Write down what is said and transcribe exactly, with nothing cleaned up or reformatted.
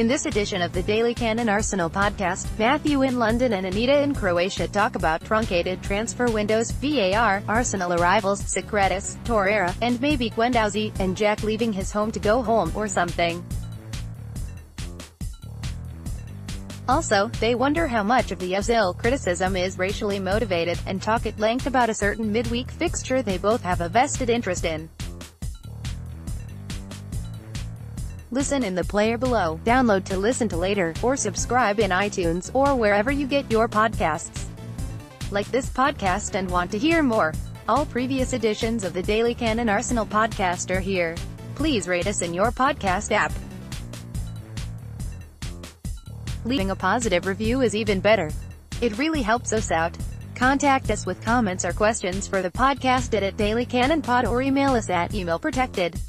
In this edition of the Daily Cannon Arsenal podcast, Matthew in London and Anita in Croatia talk about truncated transfer windows, V A R, Arsenal arrivals, Sokratis, Torreira, and maybe Guendouzi, and Jack leaving his home to go home, or something. Also, they wonder how much of the Ozil criticism is racially motivated, and talk at length about a certain midweek fixture they both have a vested interest in. Listen in the player below, download to listen to later, or subscribe in iTunes, or wherever you get your podcasts. Like this podcast and want to hear more? All previous editions of the Daily Cannon Arsenal podcast are here. Please rate us in your podcast app. Leaving a positive review is even better. It really helps us out. Contact us with comments or questions for the podcast at, at Daily Cannon Pod, or email us at email protected.